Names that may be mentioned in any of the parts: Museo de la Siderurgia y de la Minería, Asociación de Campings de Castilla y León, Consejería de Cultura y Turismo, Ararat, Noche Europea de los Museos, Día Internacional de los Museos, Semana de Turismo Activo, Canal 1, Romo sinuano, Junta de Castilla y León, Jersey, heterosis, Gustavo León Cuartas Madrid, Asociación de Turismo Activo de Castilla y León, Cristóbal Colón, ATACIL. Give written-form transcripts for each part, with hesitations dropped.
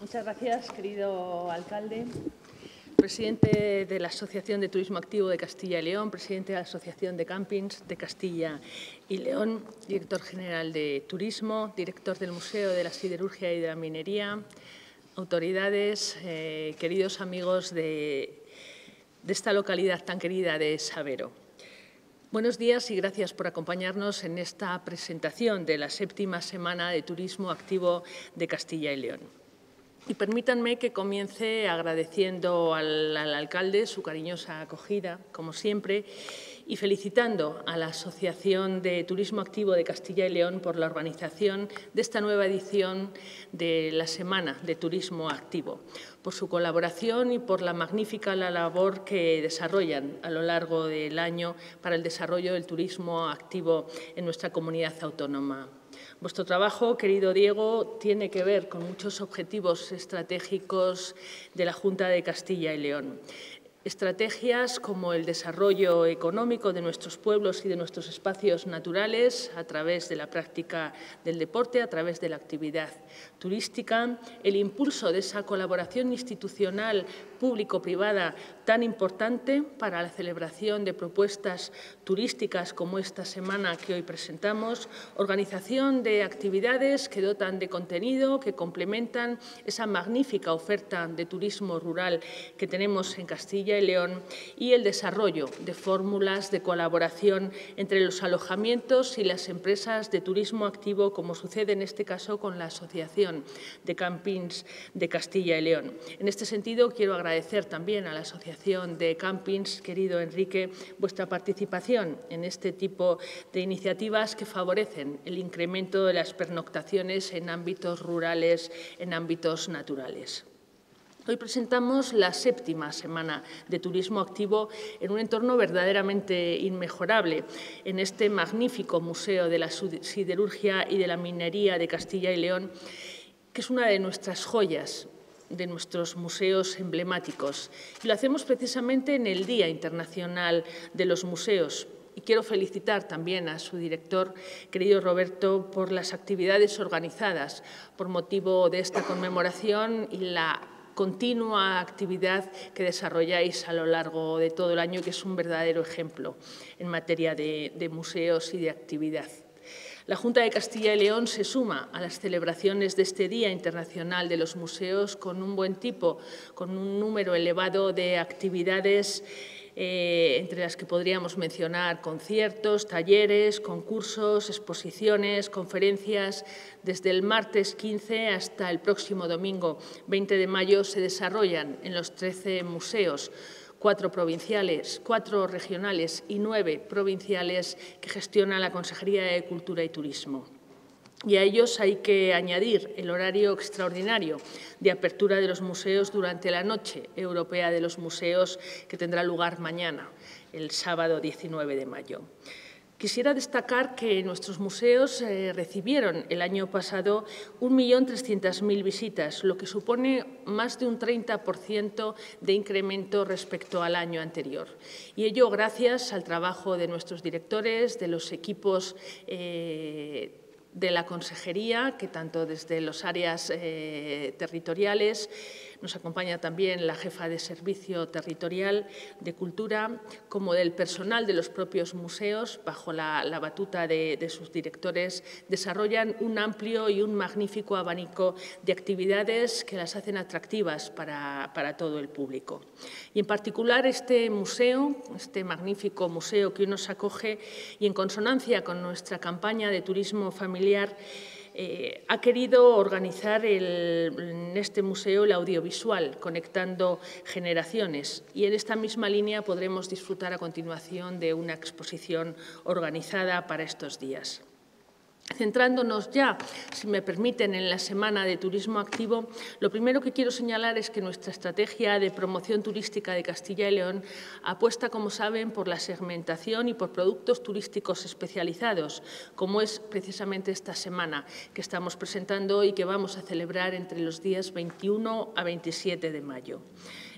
Muchas gracias, querido alcalde. Presidente de la Asociación de Turismo Activo de Castilla y León, presidente de la Asociación de Campings de Castilla y León, director general de Turismo, director del Museo de la Siderurgia y de la Minería, autoridades, queridos amigos de esta localidad tan querida de Sabero. Buenos días y gracias por acompañarnos en esta presentación de la séptima Semana de Turismo Activo de Castilla y León. Y permítanme que comience agradeciendo al alcalde su cariñosa acogida, como siempre, y felicitando a la Asociación de Turismo Activo de Castilla y León por la organización de esta nueva edición de la Semana de Turismo Activo, por su colaboración y por la magnífica labor que desarrollan a lo largo del año para el desarrollo del turismo activo en nuestra comunidad autónoma. Vuestro trabajo, querido Diego, tiene que ver con muchos objetivos estratégicos de la Junta de Castilla y León. Estrategias como el desarrollo económico de nuestros pueblos y de nuestros espacios naturales a través de la práctica del deporte, a través de la actividad turística, el impulso de esa colaboración institucional público-privada tan importante para la celebración de propuestas turísticas como esta semana que hoy presentamos, organización de actividades que dotan de contenido, que complementan esa magnífica oferta de turismo rural que tenemos en Castilla y León, y el desarrollo de fórmulas de colaboración entre los alojamientos y las empresas de turismo activo, como sucede en este caso con la Asociación de Campings de Castilla y León. En este sentido, quiero agradecer también a la Asociación de Campings, querido Enrique, vuestra participación en este tipo de iniciativas que favorecen el incremento de las pernoctaciones en ámbitos rurales, en ámbitos naturales. Hoy presentamos la séptima Semana de Turismo Activo en un entorno verdaderamente inmejorable, en este magnífico Museo de la Siderurgia y de la Minería de Castilla y León, que es una de nuestras joyas, de nuestros museos emblemáticos. Y lo hacemos precisamente en el Día Internacional de los Museos. Y quiero felicitar también a su director, querido Roberto, por las actividades organizadas por motivo de esta conmemoración y la continua actividad que desarrolláis a lo largo de todo el año, que es un verdadero ejemplo en materia de museos y de actividad. La Junta de Castilla y León se suma a las celebraciones de este Día Internacional de los Museos con un buen tipo, con un número elevado de actividades, entre las que podríamos mencionar conciertos, talleres, concursos, exposiciones, conferencias. Desde el martes 15 hasta el próximo domingo 20 de mayo se desarrollan en los 13 museos, 4 provinciales, 4 regionales y 9 provinciales que gestiona la Consejería de Cultura y Turismo. Y a ellos hay que añadir el horario extraordinario de apertura de los museos durante la Noche Europea de los Museos, que tendrá lugar mañana, el sábado 19 de mayo. Quisiera destacar que nuestros museos recibieron el año pasado 1.300.000 visitas, lo que supone más de un 30% de incremento respecto al año anterior. Y ello gracias al trabajo de nuestros directores, de los equipos de la Consejería, que tanto desde las áreas territoriales, nos acompaña también la jefa de Servicio Territorial de Cultura, como del personal de los propios museos, bajo la batuta de sus directores, desarrollan un amplio y un magnífico abanico de actividades que las hacen atractivas para todo el público. Y en particular este magnífico museo que hoy nos acoge y en consonancia con nuestra campaña de turismo familiar, ha querido organizar en este museo el audiovisual, conectando generaciones. Y en esta misma línea podremos disfrutar a continuación de una exposición organizada para estos días. Centrándonos ya, si me permiten, en la Semana de Turismo Activo, lo primero que quiero señalar es que nuestra estrategia de promoción turística de Castilla y León apuesta, como saben, por la segmentación y por productos turísticos especializados, como es precisamente esta semana que estamos presentando y que vamos a celebrar entre los días 21 a 27 de mayo.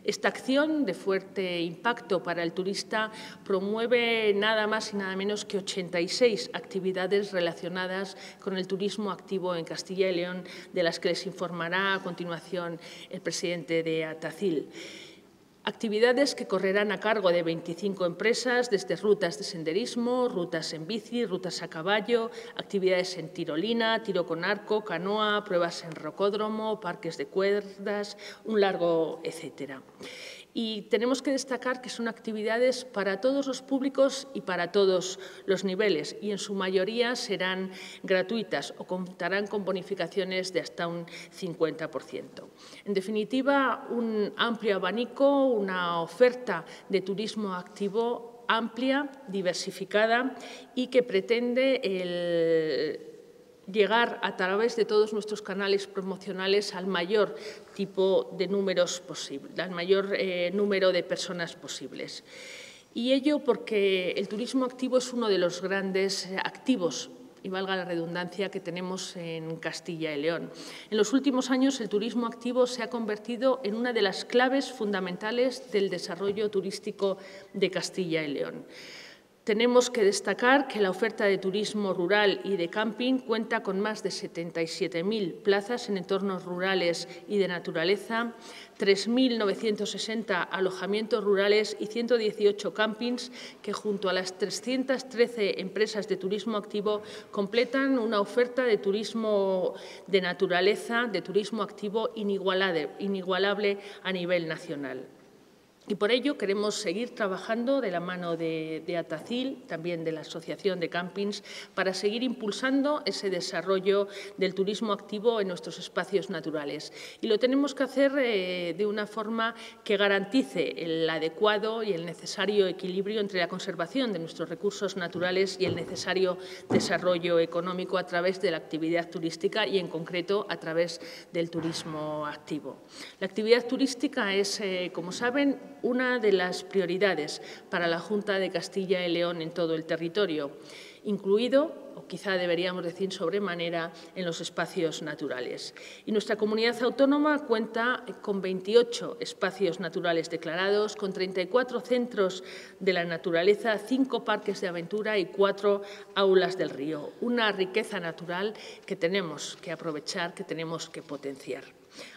Esta acción de fuerte impacto para el turista promueve nada más y nada menos que 86 actividades relacionadas vinculadas con el turismo activo en Castilla y León, de las que les informará a continuación el presidente de ATACIL. Actividades que correrán a cargo de 25 empresas, desde rutas de senderismo, rutas en bici, rutas a caballo, actividades en tirolina, tiro con arco, canoa, pruebas en rocódromo, parques de cuerdas, un largo, etcétera. Y tenemos que destacar que son actividades para todos los públicos y para todos los niveles, y en su mayoría serán gratuitas o contarán con bonificaciones de hasta un 50%. En definitiva, un amplio abanico, una oferta de turismo activo amplia, diversificada y que pretende llegar a través de todos nuestros canales promocionales al mayor tipo de números posible, al mayor número de personas posibles. Y ello porque el turismo activo es uno de los grandes activos, y valga la redundancia, que tenemos en Castilla y León. En los últimos años, el turismo activo se ha convertido en una de las claves fundamentales del desarrollo turístico de Castilla y León. Tenemos que destacar que la oferta de turismo rural y de camping cuenta con más de 77.000 plazas en entornos rurales y de naturaleza, 3.960 alojamientos rurales y 118 campings que, junto a las 313 empresas de turismo activo, completan una oferta de turismo de naturaleza, de turismo activo inigualable a nivel nacional. Y por ello queremos seguir trabajando de la mano de ATACIL, también de la Asociación de Campings, para seguir impulsando ese desarrollo del turismo activo en nuestros espacios naturales. Y lo tenemos que hacer de una forma que garantice el adecuado y el necesario equilibrio entre la conservación de nuestros recursos naturales y el necesario desarrollo económico a través de la actividad turística y, en concreto, a través del turismo activo. La actividad turística es, como saben, una de las prioridades para la Junta de Castilla y León en todo el territorio, incluido, o quizá deberíamos decir sobremanera, en los espacios naturales. Y nuestra comunidad autónoma cuenta con 28 espacios naturales declarados, con 34 centros de la naturaleza, 5 parques de aventura y 4 aulas del río. Una riqueza natural que tenemos que aprovechar, que tenemos que potenciar.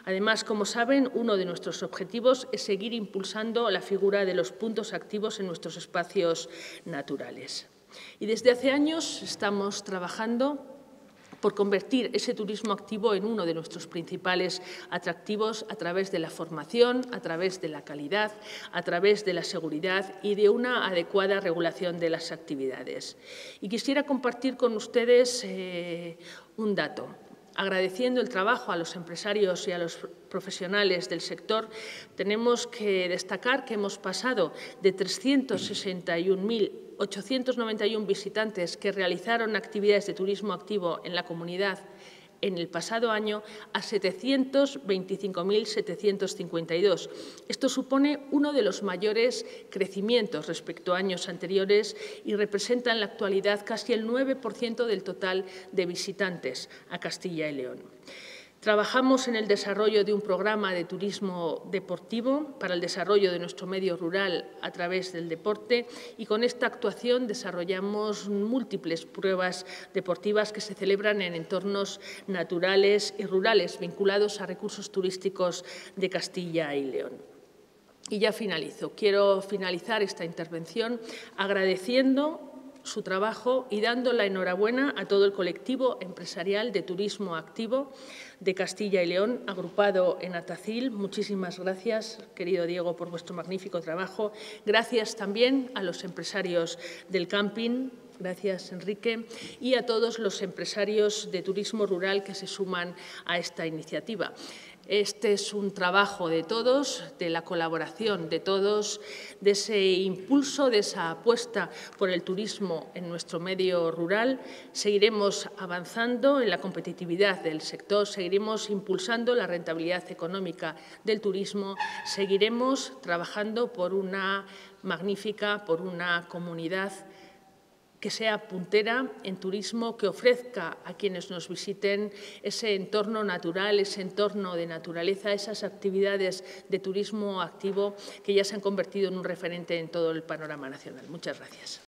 Además, como saben, uno de nuestros objetivos es seguir impulsando la figura de los puntos activos en nuestros espacios naturales. Y desde hace años estamos trabajando por convertir ese turismo activo en uno de nuestros principales atractivos a través de la formación, a través de la calidad, a través de la seguridad y de una adecuada regulación de las actividades. Y quisiera compartir con ustedes un dato. Agradeciendo el trabajo a los empresarios y a los profesionales del sector, tenemos que destacar que hemos pasado de 361.891 visitantes que realizaron actividades de turismo activo en la comunidad en el pasado año a 725.752. Esto supone uno de los mayores crecimientos respecto a años anteriores y representa en la actualidad casi el 9% del total de visitantes a Castilla y León. Trabajamos en el desarrollo de un programa de turismo deportivo para el desarrollo de nuestro medio rural a través del deporte, y con esta actuación desarrollamos múltiples pruebas deportivas que se celebran en entornos naturales y rurales vinculados a recursos turísticos de Castilla y León. Y ya finalizo. Quiero finalizar esta intervención agradeciendo su trabajo y dando la enhorabuena a todo el colectivo empresarial de turismo activo de Castilla y León, agrupado en ATACIL. Muchísimas gracias, querido Diego, por vuestro magnífico trabajo. Gracias también a los empresarios del camping. Gracias, Enrique, y a todos los empresarios de turismo rural que se suman a esta iniciativa. Este es un trabajo de todos, de la colaboración de todos, de ese impulso, de esa apuesta por el turismo en nuestro medio rural. Seguiremos avanzando en la competitividad del sector, seguiremos impulsando la rentabilidad económica del turismo, seguiremos trabajando por una magnífica, por una comunidad que sea puntera en turismo, que ofrezca a quienes nos visiten ese entorno natural, ese entorno de naturaleza, esas actividades de turismo activo que ya se han convertido en un referente en todo el panorama nacional. Muchas gracias.